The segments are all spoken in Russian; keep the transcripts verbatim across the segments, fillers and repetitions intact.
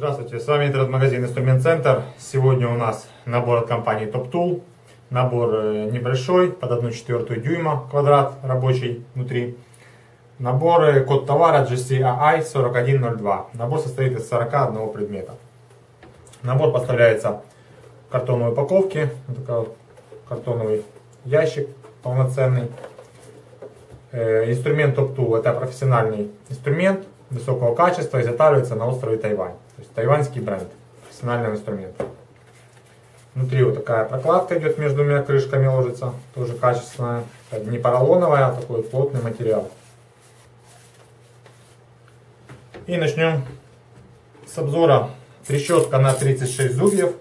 Здравствуйте, с вами интернет-магазин Инструмент-центр. Сегодня у нас набор от компании Toptul. Набор небольшой, под одну четвертую дюйма квадрат рабочий внутри. Набор, код товара джи си эй ай четыре один ноль два. Набор состоит из сорока одного предмета. Набор поставляется в картонной упаковке. Вот такой вот картонный ящик полноценный. Инструмент Toptul — это профессиональный инструмент высокого качества, изготавливается на острове Тайвань. То есть тайваньский бренд профессионального инструмента. Внутри вот такая прокладка идет между двумя крышками, ложится. Тоже качественная. Не поролоновая, а такой плотный материал. И начнем с обзора. Трещотка на тридцать шесть зубьев.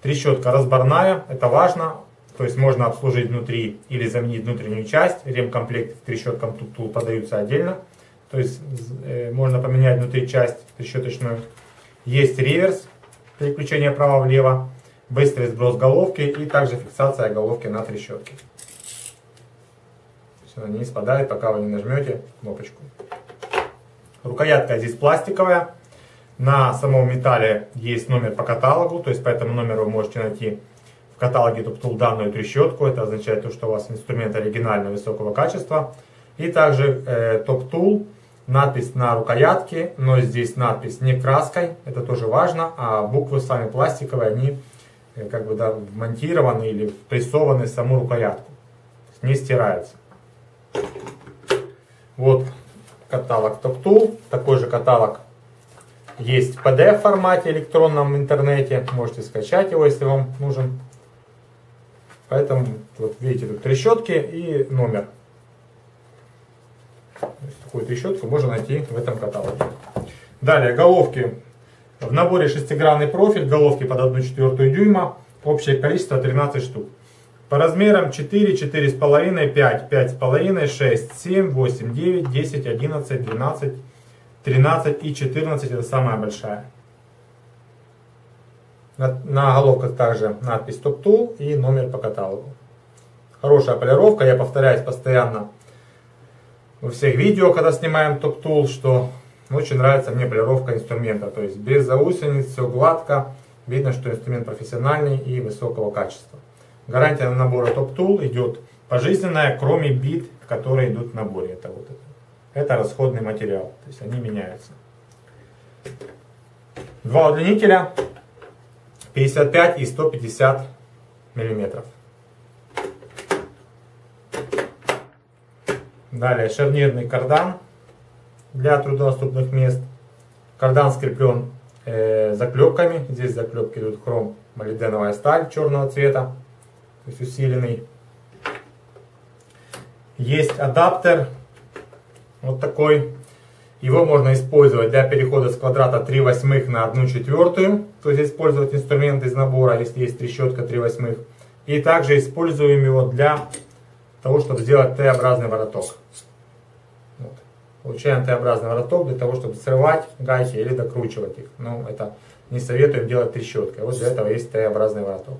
Трещотка разборная, это важно. То есть можно обслужить внутри или заменить внутреннюю часть. Ремкомплект к трещоткам Toptul подаются отдельно. То есть э, можно поменять внутри часть трещоточную. Есть реверс, переключение вправо-влево, быстрый сброс головки и также фиксация головки на трещотке. Она не спадает, пока вы не нажмете кнопочку. Рукоятка здесь пластиковая. На самом металле есть номер по каталогу, то есть по этому номеру вы можете найти в каталоге Toptul данную трещотку. Это означает то, что у вас инструмент оригинально высокого качества. И также э, Toptul, надпись на рукоятке, но здесь надпись не краской, это тоже важно, а буквы сами пластиковые, они э, как бы да, вмонтированы или впрессованы в саму рукоятку, не стираются. Вот каталог Toptul, такой же каталог есть в пи ди эф формате электронном в интернете, можете скачать его, если вам нужен. Поэтому вот видите тут трещотки и номер. Такую трещотку можно найти в этом каталоге. Далее головки. В наборе шестигранный профиль, головки под одну четвертую дюйма. Общее количество тринадцать штук. По размерам четыре, четыре с половиной, пять, пять с половиной, шесть, семь, восемь, девять, десять, одиннадцать, двенадцать, тринадцать и четырнадцать. Это самая большая. На, на головках также надпись Toptul и номер по каталогу. Хорошая полировка. Я повторяюсь постоянно во всех видео, когда снимаем Toptul, что очень нравится мне полировка инструмента. То есть без заусениц, все гладко. Видно, что инструмент профессиональный и высокого качества. Гарантия набора Toptul идет пожизненная, кроме бит, которые идут в наборе. Это, вот это. это расходный материал, то есть они меняются. Два удлинителя пятьдесят пять и сто пятьдесят миллиметров. Далее шарнирный кардан для труднодоступных мест. Кардан скреплен э, заклепками. Здесь заклепки идут хром, молибденовая сталь черного цвета, то есть усиленный. Есть адаптер вот такой. Его можно использовать для перехода с квадрата три восьмых на одну четвертую. То есть использовать инструмент из набора, если есть трещотка три восьмых. И также используем его для того, чтобы сделать Т-образный вороток. Вот. Получаем Т-образный вороток для того, чтобы срывать гайки или докручивать их. Но это не советуем делать трещоткой. Вот для этого есть Т-образный вороток.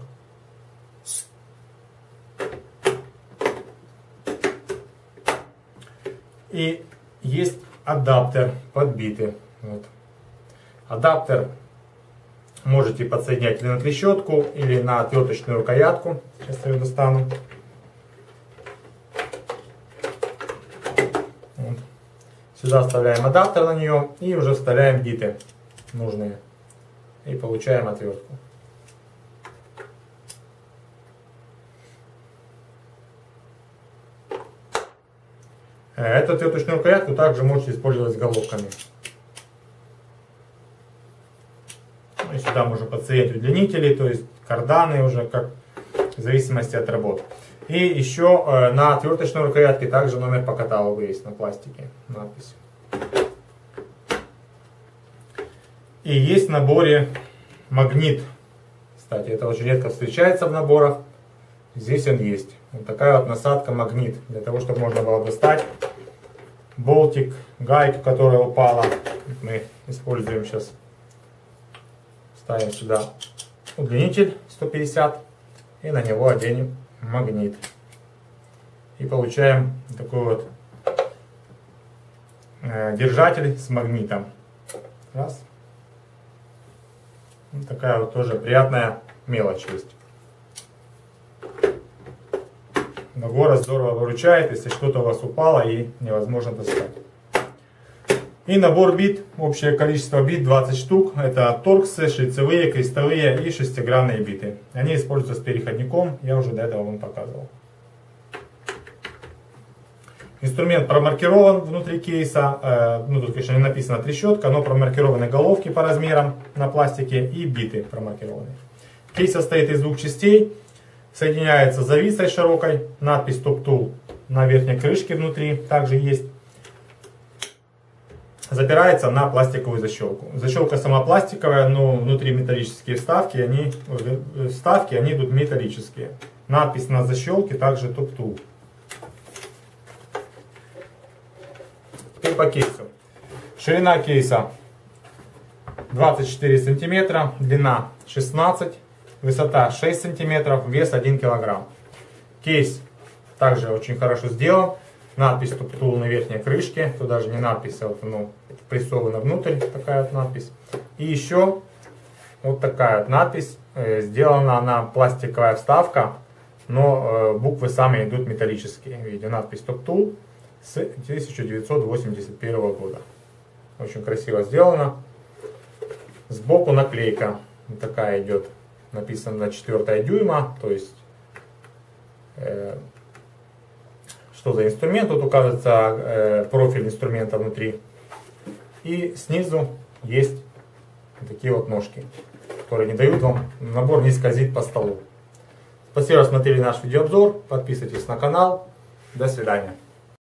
И есть адаптер подбитый. Вот. Адаптер можете подсоединять или на трещотку, или на отверточную рукоятку. Сейчас я ее достану. Сюда вставляем адаптер на нее и уже вставляем биты нужные. И получаем отвертку. Эту отверточную рукоятку также можете использовать с головками. И сюда можно подсоединить удлинители, то есть карданы уже как в зависимости от работы. И еще на отверточной рукоятке также номер по каталогу есть на пластике, надпись. И есть в наборе магнит. Кстати, это очень редко встречается в наборах. Здесь он есть. Вот такая вот насадка магнит, для того, чтобы можно было достать болтик, гайку, которая упала. Мы используем сейчас. Ставим сюда удлинитель сто пятьдесят и на него оденем магнит. И получаем такой вот держатель с магнитом. Раз. Вот такая вот тоже приятная мелочь есть. Но город здорово выручает, если что-то у вас упало и невозможно достать. И набор бит, общее количество бит двадцать штук. Это торксы, шлицевые, крестовые и шестигранные биты. Они используются с переходником, я уже до этого вам показывал. Инструмент промаркирован внутри кейса, ну тут, конечно, не написано трещотка, но промаркированы головки по размерам на пластике и биты промаркированы. Кейс состоит из двух частей. Соединяется зависой широкой, надпись Toptul на верхней крышке внутри также есть. Запирается на пластиковую защелку. Защелка сама пластиковая, но внутри металлические вставки, они, вставки, они идут металлические. Надпись на защелке также Toptul. Теперь по кейсу. Ширина кейса двадцать четыре сантиметра, длина шестнадцать. Высота шесть сантиметров, вес один килограмм. Кейс также очень хорошо сделан. Надпись Toptul на верхней крышке. Тут даже не надпись, а вот, ну, прессована внутрь такая вот надпись. И еще вот такая вот надпись. Сделана она пластиковая вставка, но буквы сами идут металлические. Видите, надпись Toptul с тысяча девятьсот восемьдесят первого года. Очень красиво сделано. Сбоку наклейка вот такая идет. Написано четыре дюйма, то есть э, что за инструмент, тут указывается э, профиль инструмента внутри. И снизу есть такие вот ножки, которые не дают вам набор не скользить по столу. Спасибо, что смотрели наш видеообзор, подписывайтесь на канал, до свидания.